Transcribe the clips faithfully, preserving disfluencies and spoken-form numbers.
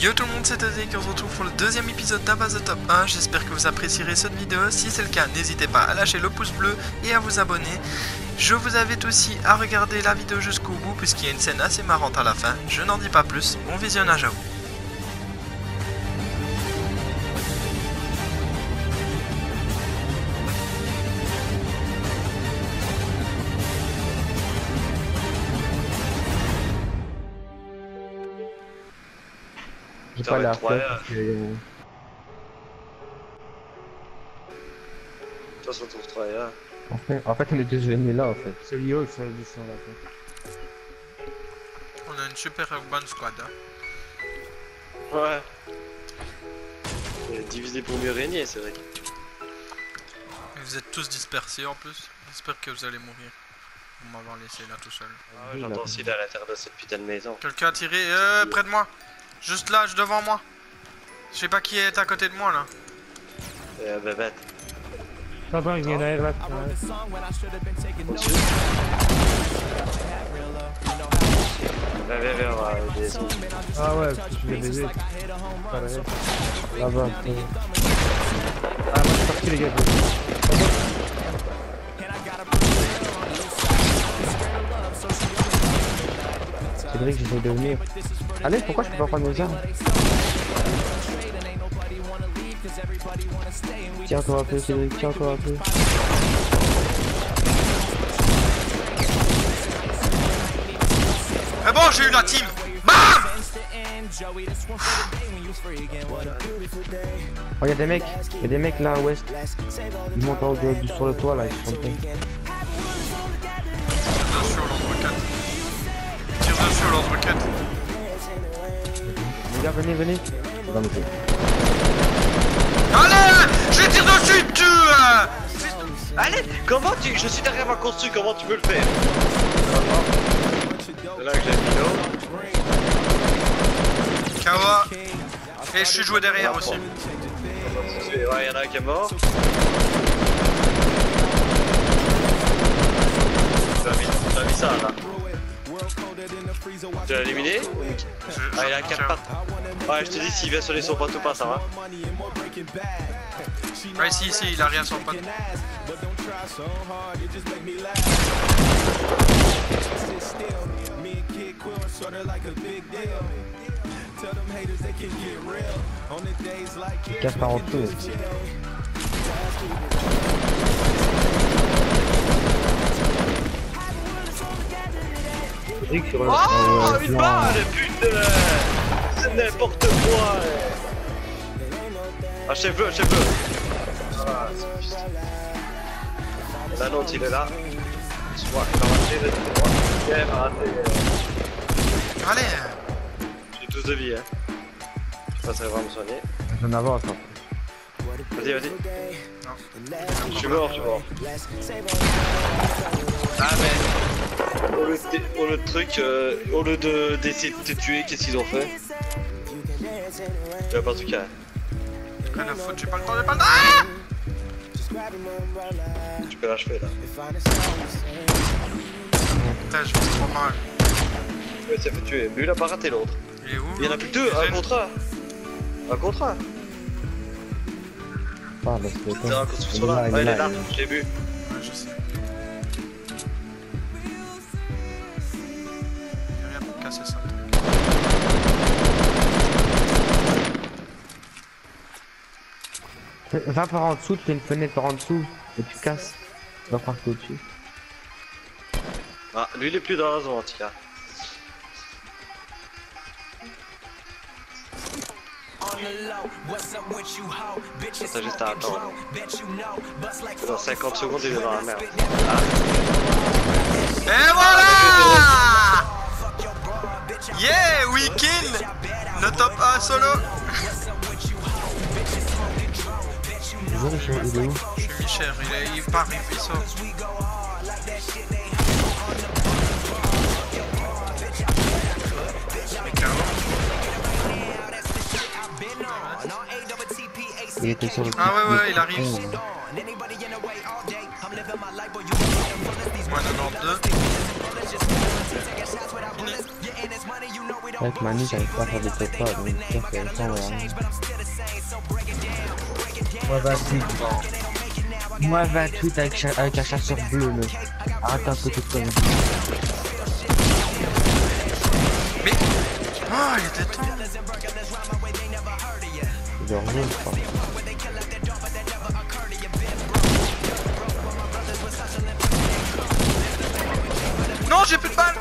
Yo tout le monde, c'est ZayQ, on se retrouve pour le deuxième épisode d'Abba the Top un, j'espère que vous apprécierez cette vidéo. Si c'est le cas, n'hésitez pas à lâcher le pouce bleu et à vous abonner. Je vous invite aussi à regarder la vidéo jusqu'au bout puisqu'il y a une scène assez marrante à la fin, je n'en dis pas plus, bon visionnage à vous. J'ai pas la flèche. De toute façon, on trouve trois là. En fait, en fait, on est tous venus là en fait. C'est Lio qui fait la mission là. On a une super bonne squad. Hein. Ouais. Divisé pour mieux régner, c'est vrai. Et vous êtes tous dispersés en plus. J'espère que vous allez mourir. Vous m'avez laissé là tout seul. Ah ouais, j'entends aussi là à l'intérieur de cette putain de maison. Quelqu'un a tiré euh, près de moi. Juste là, devant moi. Je sais pas qui est à côté de moi là. Euh, bah, bête. Ça va, il vient derrière là. Viens, viens, viens, on va baiser. Ah ouais, je vais baiser. Là-bas. Ah, moi je suis parti les gars. C'est vrai que j'essaie de venir. Allez, pourquoi je peux pas prendre nos armes? Tiens encore un peu, Cédric, tiens encore un peu. Mais bon, j'ai eu la team. BAM! Oh, y'a des mecs, y'a des mecs là à l'ouest. Ils montent en haut de, sur le toit là, ils sont prêts. Sur leur roquette. Les gars, venez, venez. Allez, je tire dessus, tu. Allez, comment tu. Je suis derrière ma constru, comment tu peux le faire? C'est là que j'ai mis l'eau. Kawa. Et je suis joué derrière aussi. Ouais, y'en a un qui est mort. T'as mis ça là. Tu l'as éliminé? Ah, il a quatre pattes. Ouais, je te dis, s'il vient sonner son pote ou pas, ça va. Ouais, si, si, il a rien sur le pote. Casse par en dessous. Oh, euh, une balle, putain, c'est n'importe quoi. Ah, chef-le, chef-le. Ah, c'est juste. La note, il est là. Je crois qu'il va rater, là, il est droit. Il va rater. Allez. J'ai tous de vie, hein. Je pense que ça va me soigner. J'en avance, hein. Vas-y, vas-y. Je suis mort, je suis mort. Ah, mais. Au lieu de, au lieu de truc, euh, au lieu d'essayer de, de te tuer, qu'est-ce qu'ils ont fait? Tu vas pas tout cas. Rien à foutre, j'ai pas le temps, j'ai pas le temps. Ah, tu peux l'achever là. Putain, je fais trop mal. Ouais, ça fait tuer. Mais lui, il a pas raté l'autre. Il est où? Il y en a plus que deux, un contrat. Un contrat. Ah, bah, c'est la construction là, il est là, j'ai vu. Ouais, je sais. Y'a rien pour casser ça. Va par en dessous, t'as une fenêtre par en dessous, et tu casses. Va par au-dessus. Ah, lui il est plus dans la zone en tout cas. T'as juste à attendre. Dans cinquante secondes, il est dans la merde. Ah. Et voilà! Yeah, we kill! Le top un solo! Je suis Michel, il est il part, il fait ça. Mais carrément. était sur le petit. Ah ouais ouais, il arrive. Ouais, quatre-vingt-douze. Avec Manu, j'arrive pas à faire des top-up, donc je pense que le temps va. Moi va tout. Moi va tout avec, avec un chasseur bleu, mais arrête un peu tout comme ça. Mais... Ah, il était temps. Il est revenu, je crois. Non, j'ai plus de balles.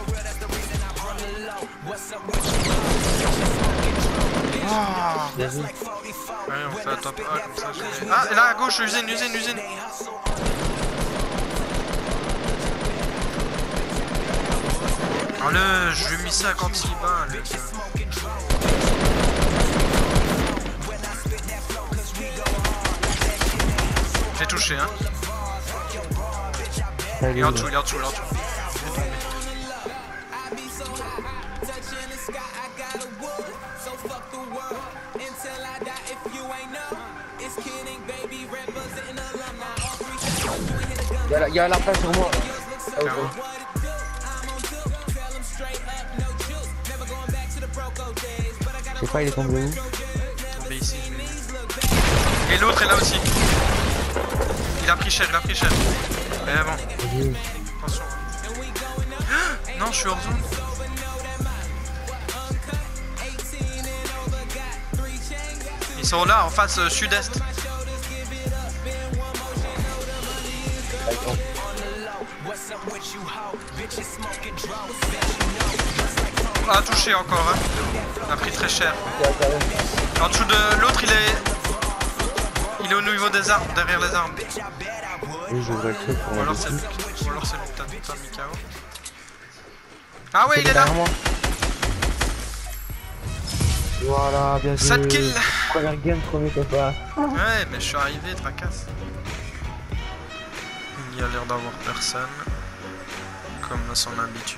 Ah, ouais, on fait un top un comme ça. Ah, et là à gauche, usine, usine, usine. Oh le, je lui ai mis cinquante-six balles. J'ai touché, hein. Il est en dessous, il est en dessous, il est en dessous. Y'a y a la place sur moi. Ah, okay. Je sais pas, il est tombé où? Tombé ici. Et l'autre est là aussi. Il a pris cher, il a pris cher. Mais avant. Mmh. Attention. Ah non, je suis hors zone. Ils sont là, en face euh, sud-est. Ah, touché encore, hein. Il a pris très cher. En dessous de l'autre, il est. Il est au niveau des armes, derrière les armes. Oui, je voudrais le faire. Ou alors c'est le putain de Mikao. Ah, ouais, il est là. Voilà, bien joué. sept kills. Première game, premier copain. Ouais, mais je suis arrivé, tracasse. Il y a l'air d'avoir personne, comme à son habitude.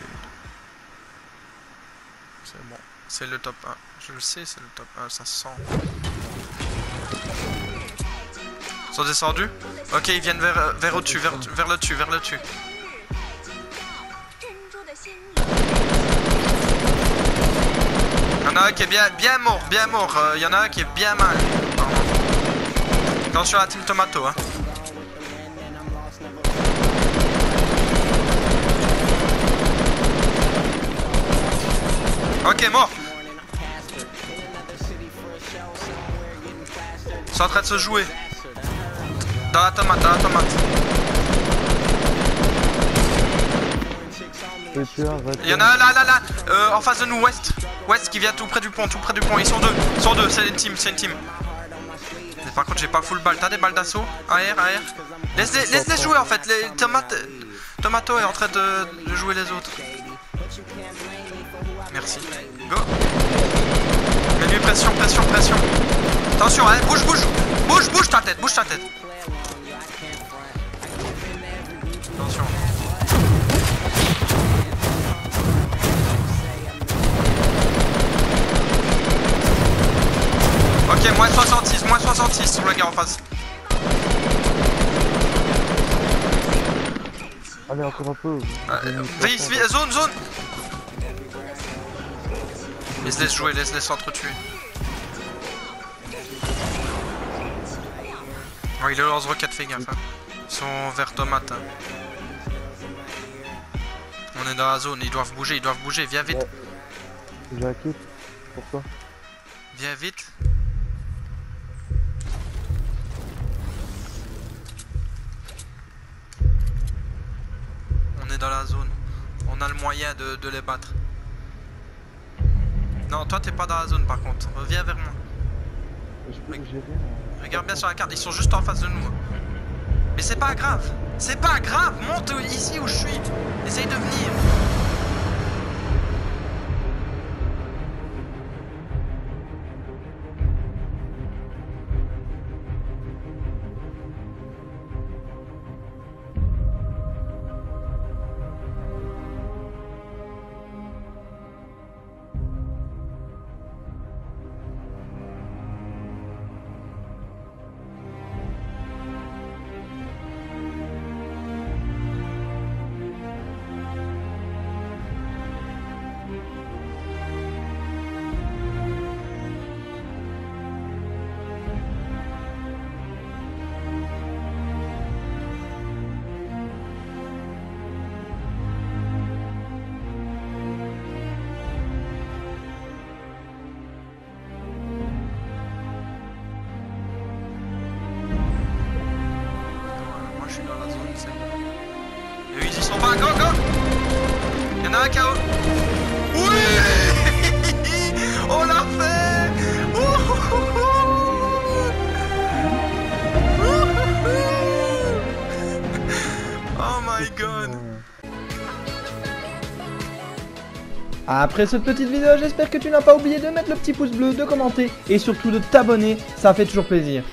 C'est bon, c'est le top un. Je le sais, c'est le top un, ça se sent. Ils sont descendus? Ok, ils viennent vers, vers au-dessus, vers, vers le dessus, vers le dessus. Il y en a un qui est bien, bien mort, bien mort. Il y en a un qui est bien mal. Attention à la team Tomato, hein. Ok, mort. Ils sont en train de se jouer. Dans la tomate, dans la tomate. Il y en a un là, là, là, euh, en face de nous, West. West qui vient tout près du pont, tout près du pont. Ils sont deux, ils sont deux, c'est une team, c'est une team. Mais par contre, j'ai pas full balle. T'as des balles d'assaut? A R, A R. Laisse les, laisse les jouer en fait. Les tomates... Tomato est en train de, de jouer les autres. Merci. Go. Mets-lui pression, pression, pression. Attention, hein, bouge, bouge. Bouge, bouge ta tête, bouge ta tête. Attention. Ok, moins soixante-six, moins soixante-six sur le gars en face. Allez, encore un peu. Euh, zone, zone. Laisse les jouer, laisse les s'entretuer. Oh, il est lance-roquette, fais gaffe. Hein. Ils sont vers tomate. Hein. On est dans la zone, ils doivent bouger, ils doivent bouger, viens vite. J'ai un kit, pourquoi? Viens vite. On est dans la zone, on a le moyen de, de les battre. Non, toi t'es pas dans la zone par contre, reviens vers moi. Je peux, Reg je viens, hein. Regarde bien sur la carte, ils sont juste en face de nous. Mais c'est pas grave, c'est pas grave, monte ici où je suis. Essaye de venir. ça. Eux, ils y sont pas encore, encore. Il y en a un K O. Oui. On l'a fait. Oh, oh, oh, oh. Oh, oh my god. Après cette petite vidéo, j'espère que tu n'as pas oublié de mettre le petit pouce bleu, de commenter et surtout de t'abonner, ça fait toujours plaisir.